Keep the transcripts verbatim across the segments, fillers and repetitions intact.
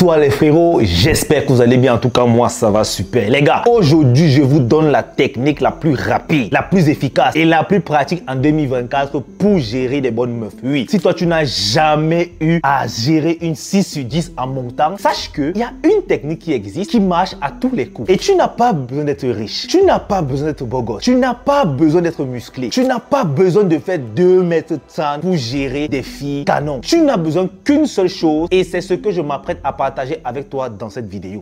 Bonsoir les frérots, j'espère que vous allez bien. En tout cas, moi ça va super. Les gars, aujourd'hui je vous donne la technique la plus rapide, la plus efficace et la plus pratique en deux mille vingt-quatre pour gérer des bonnes meufs. Oui, si toi tu n'as jamais eu à gérer une six sur dix en montant, sache qu'il y a une technique qui existe, qui marche à tous les coups. Et tu n'as pas besoin d'être riche, tu n'as pas besoin d'être beau gosse, tu n'as pas besoin d'être musclé, tu n'as pas besoin de faire deux mètres trente pour gérer des filles canon. Tu n'as besoin qu'une seule chose et c'est ce que je m'apprête à partager avec toi dans cette vidéo.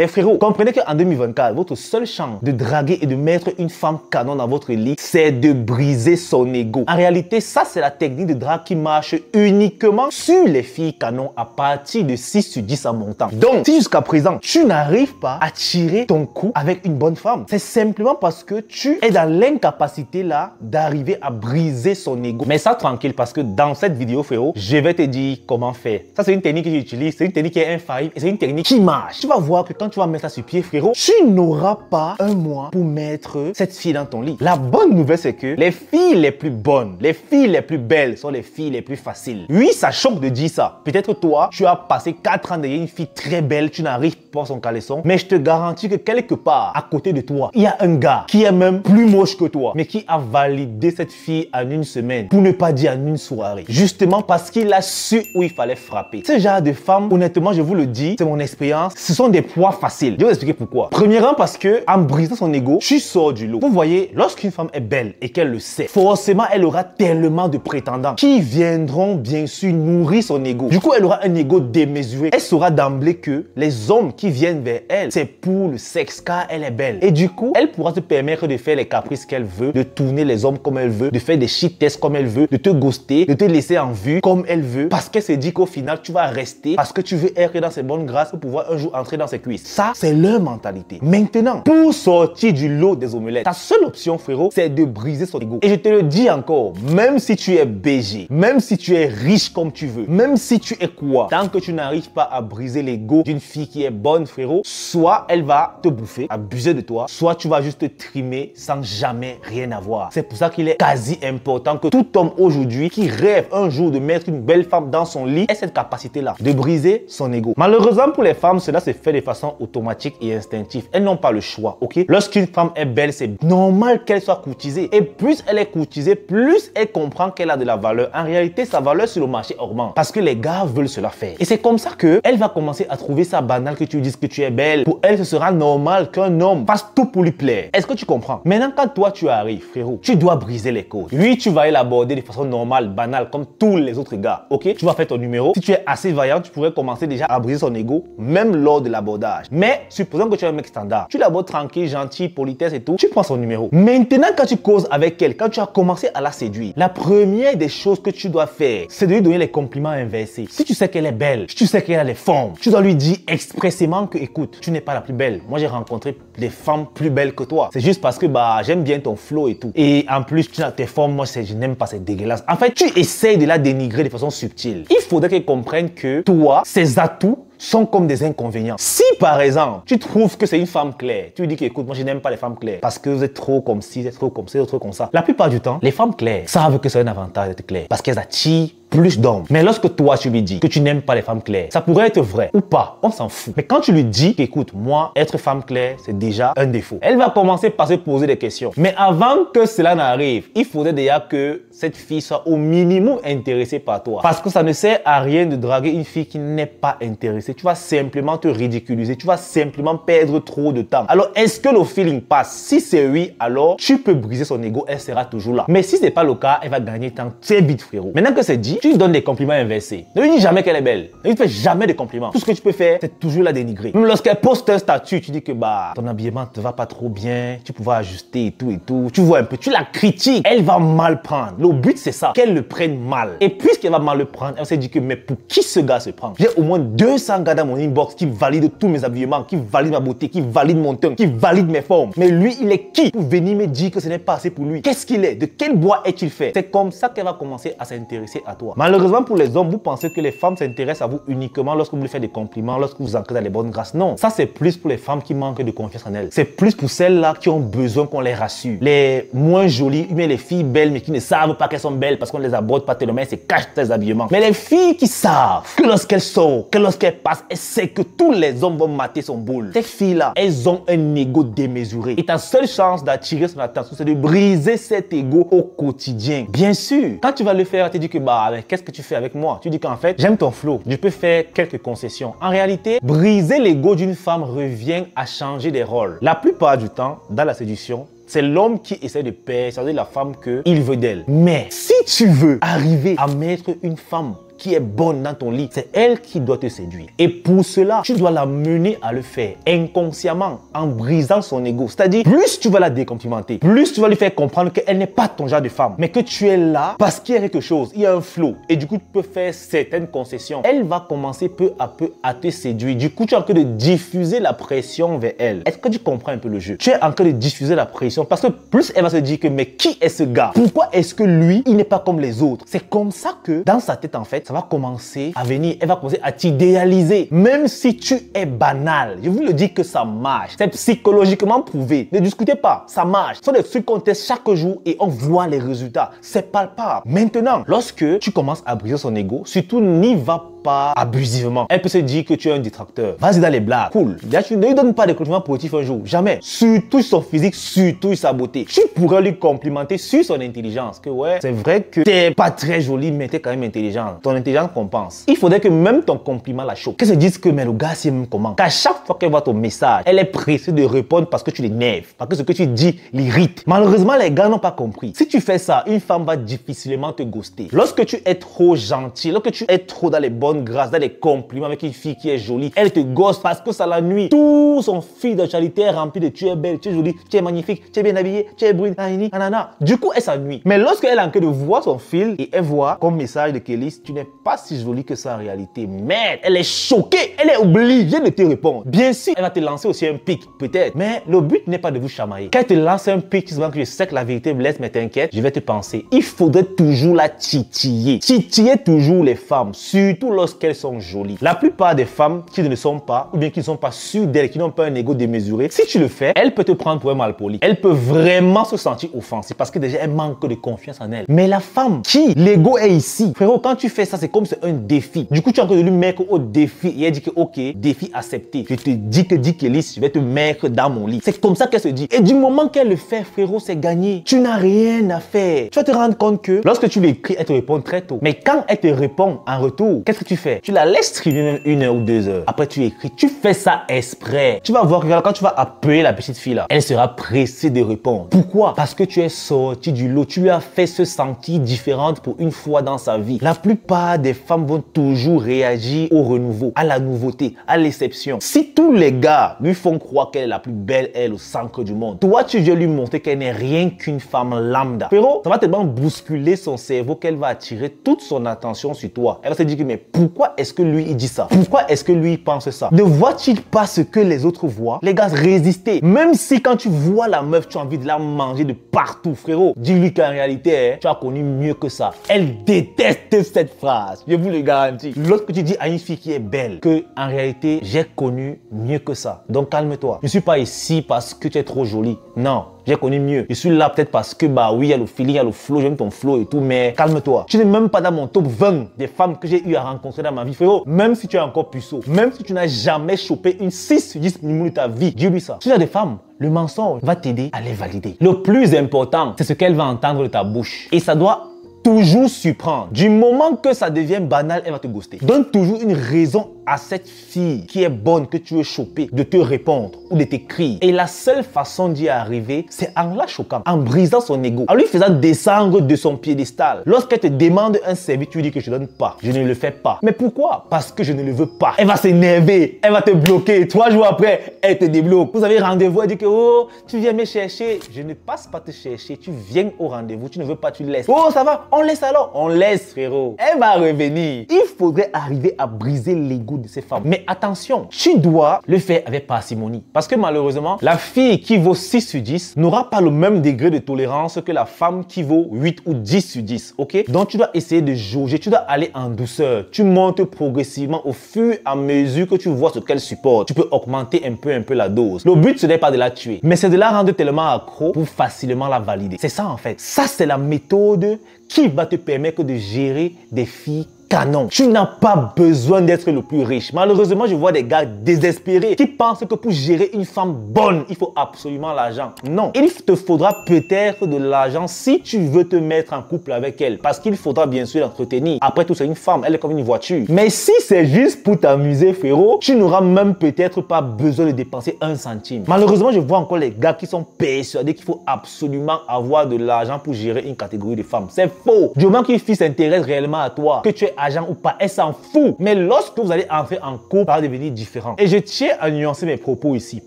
Les frérots, comprenez qu'en deux mille vingt-quatre, votre seule chance de draguer et de mettre une femme canon dans votre lit, c'est de briser son ego. En réalité, ça, c'est la technique de drague qui marche uniquement sur les filles canon à partir de six sur dix en montant. Donc, si jusqu'à présent, tu n'arrives pas à tirer ton coup avec une bonne femme, c'est simplement parce que tu es dans l'incapacité là d'arriver à briser son ego. Mais ça, tranquille, parce que dans cette vidéo, frérot, je vais te dire comment faire. Ça, c'est une technique que j'utilise, c'est une technique qui est infaillible et c'est une technique qui marche. Tu vas voir que quand tu vas mettre ça sur pied, frérot, tu n'auras pas un mois pour mettre cette fille dans ton lit. La bonne nouvelle, c'est que les filles les plus bonnes, les filles les plus belles sont les filles les plus faciles. Oui, ça choque de dire ça. Peut-être toi, tu as passé quatre ans derrière une fille très belle, tu n'arrives pas à son caleçon, mais je te garantis que quelque part, à côté de toi, il y a un gars qui est même plus moche que toi, mais qui a validé cette fille en une semaine, pour ne pas dire en une soirée, justement parce qu'il a su où il fallait frapper. Ce genre de femme, honnêtement, je vous le dis, c'est mon expérience, ce sont des poids facile. Je vais vous expliquer pourquoi. Premièrement, parce que en brisant son ego, tu sors du lot. Vous voyez, lorsqu'une femme est belle et qu'elle le sait, forcément, elle aura tellement de prétendants qui viendront bien sûr nourrir son ego. Du coup, elle aura un ego démesuré. Elle saura d'emblée que les hommes qui viennent vers elle, c'est pour le sexe car elle est belle. Et du coup, elle pourra se permettre de faire les caprices qu'elle veut, de tourner les hommes comme elle veut, de faire des shit tests comme elle veut, de te ghoster, de te laisser en vue comme elle veut, parce qu'elle se dit qu'au final, tu vas rester parce que tu veux être dans ses bonnes grâces pour pouvoir un jour entrer dans ses cuisses. Ça, c'est leur mentalité. Maintenant, pour sortir du lot des omelettes, ta seule option, frérot, c'est de briser son ego. Et je te le dis encore, même si tu es B G, même si tu es riche comme tu veux, même si tu es quoi, tant que tu n'arrives pas à briser l'ego d'une fille qui est bonne, frérot, soit elle va te bouffer, abuser de toi, soit tu vas juste te trimer sans jamais rien avoir. C'est pour ça qu'il est quasi important que tout homme aujourd'hui qui rêve un jour de mettre une belle femme dans son lit ait cette capacité-là, de briser son ego. Malheureusement pour les femmes, cela se fait de façon automatique et instinctif. Elles n'ont pas le choix, ok? Lorsqu'une femme est belle, c'est normal qu'elle soit courtisée. Et plus elle est courtisée, plus elle comprend qu'elle a de la valeur. En réalité, sa valeur sur le marché augmente parce que les gars veulent cela faire. Et c'est comme ça que elle va commencer à trouver ça banal que tu lui dises que tu es belle. Pour elle, ce sera normal qu'un homme fasse tout pour lui plaire. Est-ce que tu comprends? Maintenant, quand toi tu arrives, frérot, tu dois briser les codes. Oui, tu vas l'aborder de façon normale, banale, comme tous les autres gars, ok? Tu vas faire ton numéro. Si tu es assez vaillant, tu pourrais commencer déjà à briser son ego, même lors de l'abordage. Mais supposons que tu es un mec standard, tu l'abordes tranquille, gentil, politesse et tout, tu prends son numéro. Maintenant, quand tu causes avec elle, quand tu as commencé à la séduire, la première des choses que tu dois faire, c'est de lui donner les compliments inversés. Si tu sais qu'elle est belle, si tu sais qu'elle a les formes, tu dois lui dire expressément que écoute, tu n'es pas la plus belle. Moi, j'ai rencontré des femmes plus belles que toi. C'est juste parce que bah j'aime bien ton flow et tout. Et en plus, tu as tes formes, moi je n'aime pas, c'est dégueulasse. En fait, tu essayes de la dénigrer de façon subtile. Il faudrait qu'elle comprenne que toi, ses atouts sont comme des inconvénients. Si par exemple, tu trouves que c'est une femme claire, tu lui dis que écoute, moi je n'aime pas les femmes claires parce que vous êtes trop comme ci, vous êtes trop comme ça, vous êtes trop comme ça. La plupart du temps, les femmes claires savent que c'est un avantage d'être clair parce qu'elles attirent plus d'hommes. Mais lorsque toi tu lui dis que tu n'aimes pas les femmes claires, ça pourrait être vrai ou pas, on s'en fout. Mais quand tu lui dis qu'écoute, moi, être femme claire, c'est déjà un défaut, elle va commencer par se poser des questions. Mais avant que cela n'arrive, il faudrait déjà que cette fille soit au minimum intéressée par toi. Parce que ça ne sert à rien de draguer une fille qui n'est pas intéressée. Tu vas simplement te ridiculiser, tu vas simplement perdre trop de temps. Alors, est-ce que le feeling passe? Si c'est oui, alors tu peux briser son ego, elle sera toujours là. Mais si c'est pas le cas, elle va gagner temps très vite, frérot. Maintenant que c'est dit, tu lui donnes des compliments inversés. Ne lui dis jamais qu'elle est belle. Ne lui fais jamais de compliments. Tout ce que tu peux faire, c'est toujours la dénigrer. Même lorsqu'elle poste un statut, tu dis que bah ton habillement te va pas trop bien, tu pouvais ajuster et tout et tout. Tu vois un peu, tu la critiques. Elle va mal prendre. Le but c'est ça, qu'elle le prenne mal. Et puisqu'elle va mal le prendre, elle se dit que mais pour qui ce gars se prend? J'ai au moins deux cents gars dans mon inbox qui valident tous mes habillements, qui valident ma beauté, qui valident mon teint, qui valident mes formes. Mais lui, il est qui pour venir me dire que ce n'est pas assez pour lui? Qu'est-ce qu'il est? De quel bois est-il fait? C'est comme ça qu'elle va commencer à s'intéresser à toi. toi. Malheureusement pour les hommes, vous pensez que les femmes s'intéressent à vous uniquement lorsque vous lui faites des compliments, lorsque vous ancrez dans les bonnes grâces. Non, ça c'est plus pour les femmes qui manquent de confiance en elles. C'est plus pour celles-là qui ont besoin qu'on les rassure. Les moins jolies, mais les filles belles, mais qui ne savent pas qu'elles sont belles parce qu'on ne les aborde pas tellement, elles se cachent très habillement. Mais les filles qui savent que lorsqu'elles sortent, que lorsqu'elles passent, elles savent que tous les hommes vont mater son boule. Ces filles-là, elles ont un ego démesuré. Et ta seule chance d'attirer son attention, c'est de briser cet ego au quotidien. Bien sûr, quand tu vas le faire, tu dis que bah, qu'est-ce que tu fais avec moi? Tu dis qu'en fait, j'aime ton flow, je peux faire quelques concessions. En réalité, briser l'ego d'une femme revient à changer des rôles. La plupart du temps, dans la séduction, c'est l'homme qui essaie de persuader la femme qu'il veut d'elle. Mais si tu veux arriver à mettre une femme qui est bonne dans ton lit, c'est elle qui doit te séduire. Et pour cela, tu dois la mener à le faire inconsciemment, en brisant son ego. C'est-à-dire, plus tu vas la décomplimenter, plus tu vas lui faire comprendre qu'elle n'est pas ton genre de femme, mais que tu es là parce qu'il y a quelque chose, il y a un flow, et du coup, tu peux faire certaines concessions. Elle va commencer peu à peu à te séduire. Du coup, tu es en train de diffuser la pression vers elle. Est-ce que tu comprends un peu le jeu? Tu es en train de diffuser la pression parce que plus elle va se dire que, mais qui est ce gars? Pourquoi est-ce que lui, il n'est pas comme les autres? C'est comme ça que, dans sa tête, en fait, ça va commencer à venir, elle va commencer à t'idéaliser. Même si tu es banal, je vous le dis que ça marche. C'est psychologiquement prouvé. Ne discutez pas, ça marche. Ce sont des trucs qu'on teste chaque jour et on voit les résultats. C'est palpable. Maintenant, lorsque tu commences à briser son ego, surtout n'y va pas abusivement. Elle peut se dire que tu es un détracteur. Vas-y dans les blagues. Cool. Là, tu ne lui donnes pas de compliments positifs un jour. Jamais. Surtout son physique, surtout sa beauté. Tu pourrais lui complimenter sur son intelligence. Que ouais, c'est vrai que t'es pas très jolie, mais t'es quand même intelligente. Ton intelligence compense. Il faudrait que même ton compliment la choque. Qu'elle se dise que mais le gars c'est même comment. Qu'à chaque fois qu'elle voit ton message, elle est pressée de répondre parce que tu l'énerves. Parce que ce que tu dis l'irrite. Malheureusement, les gars n'ont pas compris. Si tu fais ça, une femme va difficilement te ghoster. Lorsque tu es trop gentil, lorsque tu es trop dans les bonnes grâce à des compliments avec une fille qui est jolie, elle te gosse parce que ça la nuit. Tout son fil de charité est rempli de tu es belle, tu es jolie, tu es magnifique, tu es bien habillée, tu es brune, nanana. Du coup, elle s'ennuie. Mais lorsqu'elle est en train de voir son fil et elle voit comme message de Kelisse, tu n'es pas si jolie que ça en réalité. Merde, elle est choquée, elle est obligée de te répondre. Bien sûr, elle va te lancer aussi un pic, peut-être. Mais le but n'est pas de vous chamailler. Quand elle te lance un pic, souvent que je sais que la vérité me laisse, mais t'inquiète, je vais te penser. Il faudrait toujours la titiller. Titiller toujours les femmes, surtout lorsqu'elles sont jolies. La plupart des femmes qui ne le sont pas, ou bien qui ne sont pas sûres d'elles, qui n'ont pas un ego démesuré, si tu le fais, elle peut te prendre pour un malpoli. Elle peut vraiment se sentir offensée parce que déjà elle manque de confiance en elle. Mais la femme qui, l'ego est ici, frérot, quand tu fais ça, c'est comme c'est un défi. Du coup, tu es en train de lui mettre au défi et elle dit que ok, défi accepté. Je te dis que dit Kelisse, je vais te mettre dans mon lit. C'est comme ça qu'elle se dit. Et du moment qu'elle le fait, frérot, c'est gagné. Tu n'as rien à faire. Tu vas te rendre compte que lorsque tu lui écris, elle te répond très tôt. Mais quand elle te répond en retour, qu'est-ce que tu fais? Tu la laisses traîner une heure ou deux heures. Après, tu écris. Tu fais ça exprès. Tu vas voir que quand tu vas appeler la petite fille là, elle sera pressée de répondre. Pourquoi? Parce que tu es sorti du lot. Tu lui as fait se sentir différente pour une fois dans sa vie. La plupart des femmes vont toujours réagir au renouveau, à la nouveauté, à l'exception. Si tous les gars lui font croire qu'elle est la plus belle, elle, au centre du monde, toi, tu viens lui montrer qu'elle n'est rien qu'une femme lambda. Frérot, ça va tellement bousculer son cerveau qu'elle va attirer toute son attention sur toi. Elle va se dire que mais pourquoi est-ce que lui il dit ça? Pourquoi est-ce que lui il pense ça? Ne vois-t-il pas ce que les autres voient? Les gars, résistez. Même si quand tu vois la meuf, tu as envie de la manger de partout, frérot. Dis-lui qu'en réalité, hein, tu as connu mieux que ça. Elle déteste cette phrase. Je vous le garantis. Lorsque tu dis à une fille qui est belle que en réalité, j'ai connu mieux que ça. Donc calme-toi. Je ne suis pas ici parce que tu es trop jolie. Non. J'ai connu mieux. Je suis là peut-être parce que bah oui, il y a le feeling, il y a le flow, j'aime ton flow et tout, mais calme-toi. Tu n'es même pas dans mon top vingt des femmes que j'ai eu à rencontrer dans ma vie, frérot. Même si tu es encore puceau, même si tu n'as jamais chopé une six sur dix minutes de ta vie, dis-lui ça. Si tu as des femmes, le mensonge va t'aider à les valider. Le plus important, c'est ce qu'elle va entendre de ta bouche. Et ça doit toujours surprendre. Du moment que ça devient banal, elle va te ghoster. Donne toujours une raison à cette fille qui est bonne, que tu veux choper, de te répondre ou de t'écrire. Et la seule façon d'y arriver, c'est en la choquant, en brisant son ego, en lui faisant descendre de son piédestal. Lorsqu'elle te demande un service, tu lui dis que je ne donne pas, je ne le fais pas. Mais pourquoi? Parce que je ne le veux pas. Elle va s'énerver, elle va te bloquer. Trois jours après, elle te débloque. Vous avez rendez-vous, elle dit que oh, tu viens me chercher. Je ne passe pas te chercher, tu viens au rendez-vous, tu ne veux pas, tu laisses. Oh, ça va, on laisse alors. On laisse, frérot. Elle va revenir. Il faudrait arriver à briser l'ego beaucoup de ces femmes. Mais attention, tu dois le faire avec parcimonie. Parce que malheureusement, la fille qui vaut six sur dix n'aura pas le même degré de tolérance que la femme qui vaut huit ou dix sur dix. Ok? Donc, tu dois essayer de jauger, tu dois aller en douceur. Tu montes progressivement au fur et à mesure que tu vois ce qu'elle supporte. Tu peux augmenter un peu, un peu la dose. Le but, ce n'est pas de la tuer, mais c'est de la rendre tellement accro pour facilement la valider. C'est ça, en fait. Ça, c'est la méthode qui va te permettre de gérer des filles canon. Tu n'as pas besoin d'être le plus riche. Malheureusement, je vois des gars désespérés qui pensent que pour gérer une femme bonne, il faut absolument l'argent. Non. Il te faudra peut-être de l'argent si tu veux te mettre en couple avec elle. Parce qu'il faudra bien sûr l'entretenir. Après tout, c'est une femme. Elle est comme une voiture. Mais si c'est juste pour t'amuser, frérot, tu n'auras même peut-être pas besoin de dépenser un centime. Malheureusement, je vois encore les gars qui sont persuadés qu'il faut absolument avoir de l'argent pour gérer une catégorie de femmes. C'est faux. Du moment qu'une fille s'intéresse réellement à toi, que tu es agent ou pas, elle s'en fout. Mais lorsque vous allez entrer en couple, ça va devenir différent. Et je tiens à nuancer mes propos ici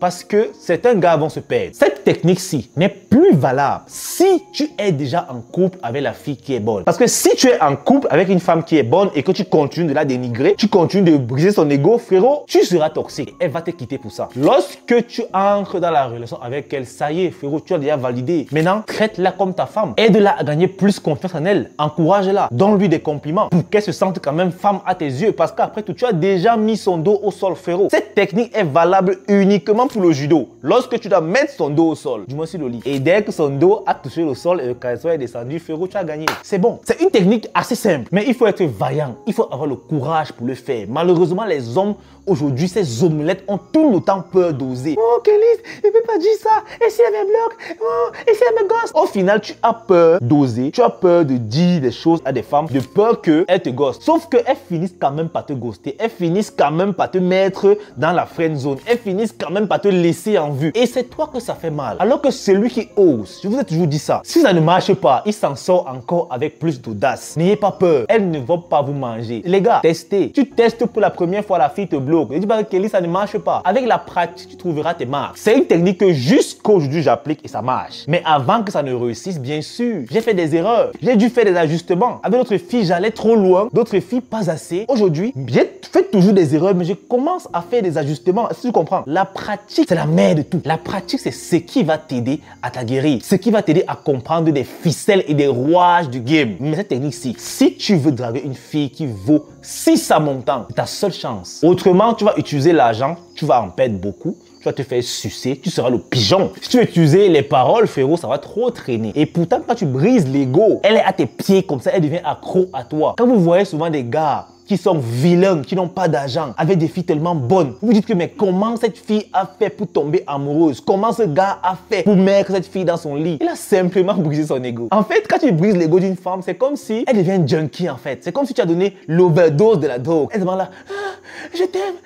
parce que certains gars vont se perdre. Cette technique-ci n'est plus valable si tu es déjà en couple avec la fille qui est bonne. Parce que si tu es en couple avec une femme qui est bonne et que tu continues de la dénigrer, tu continues de briser son ego, frérot, tu seras toxique. Elle va te quitter pour ça. Lorsque tu entres dans la relation avec elle, ça y est, frérot, tu as déjà validé. Maintenant, traite-la comme ta femme. Aide-la à gagner plus confiance en elle. Encourage-la. Donne-lui des compliments pour qu'elle se sente quand même femme à tes yeux, parce qu'après tout, tu as déjà mis son dos au sol, frérot. Cette technique est valable uniquement pour le judo. Lorsque tu dois mettre son dos au sol, du moins sur le lit, et dès que son dos a touché le sol et le caisson est descendu, frérot, tu as gagné. C'est bon. C'est une technique assez simple, mais il faut être vaillant. Il faut avoir le courage pour le faire. Malheureusement, les hommes aujourd'hui, ces omelettes ont tout le temps peur d'oser. Oh, Kelisse, je ne peux pas dire ça. Et si elle me bloque? Oh, et si elle me gosse? Au final, tu as peur d'oser. Tu as peur de dire des choses à des femmes, de peur qu'elles te gossent. Sauf qu'elles finissent quand même par te ghoster. Elles finissent quand même par te mettre dans la friend zone. Elles finissent quand même par te laisser en vue. Et c'est toi que ça fait mal. Alors que celui qui ose, je vous ai toujours dit ça, si ça ne marche pas, il s'en sort encore avec plus d'audace. N'ayez pas peur. Elles ne vont pas vous manger. Les gars, testez. Tu testes pour la première fois, la fille te bloque. Je dis bah Kelisse, ça ne marche pas. Avec la pratique, tu trouveras tes marques. C'est une technique que jusqu'aujourd'hui j'applique et ça marche. Mais avant que ça ne réussisse, bien sûr, j'ai fait des erreurs. J'ai dû faire des ajustements. Avec d'autres filles, j'allais trop loin. D'autres filles, pas assez. Aujourd'hui, j'ai fait toujours des erreurs, mais je commence à faire des ajustements. Est-ce que tu comprends? La pratique, c'est la mère de tout. La pratique, c'est ce qui va t'aider à ta guérir. Ce qui va t'aider à comprendre des ficelles et des rouages du game. Mais cette technique-ci, si tu veux draguer une fille qui vaut six à mon temps, c'est ta seule chance. Autrement, tu vas utiliser l'argent, tu vas en perdre beaucoup, tu vas te faire sucer, tu seras le pigeon. Si tu veux utiliser les paroles, frérot, ça va trop traîner. Et pourtant, quand tu brises l'ego, elle est à tes pieds comme ça, elle devient accro à toi. Quand vous voyez souvent des gars qui sont vilains, qui n'ont pas d'argent, avec des filles tellement bonnes, vous vous dites que mais comment cette fille a fait pour tomber amoureuse? Comment ce gars a fait pour mettre cette fille dans son lit? Il a simplement brisé son ego. En fait, quand tu brises l'ego d'une femme, c'est comme si elle devient junkie en fait. C'est comme si tu as donné l'overdose de la drogue. Elle demande là, ah, je t'aime.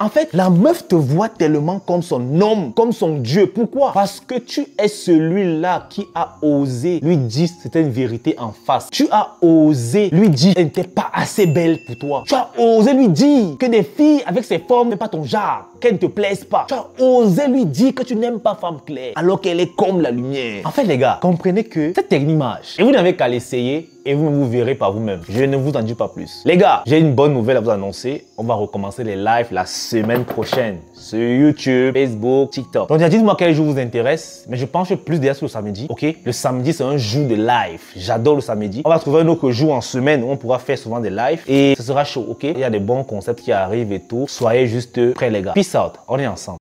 En fait, la meuf te voit tellement comme son homme, comme son Dieu. Pourquoi? Parce que tu es celui-là qui a osé lui dire certaines vérités en face. Tu as osé lui dire qu'elle n'était pas assez belle pour toi. Tu as osé lui dire que des filles avec ces formes n'est pas ton genre, qu'elles ne te plaisent pas. Tu as osé lui dire que tu n'aimes pas femme claire alors qu'elle est comme la lumière. En fait, les gars, comprenez que cette technique marche et vous n'avez qu'à l'essayer. Et vous, vous verrez par vous-même. Je ne vous en dis pas plus. Les gars, j'ai une bonne nouvelle à vous annoncer. On va recommencer les lives la semaine prochaine sur YouTube, Facebook, TikTok. Donc, dites-moi quel jour vous intéresse. Mais je penche plus derrière sur le samedi. Ok? Le samedi, c'est un jour de live. J'adore le samedi. On va trouver un autre jour en semaine où on pourra faire souvent des lives. Et ce sera chaud. Ok? Il y a des bons concepts qui arrivent et tout. Soyez juste prêts, les gars. Peace out. On est ensemble.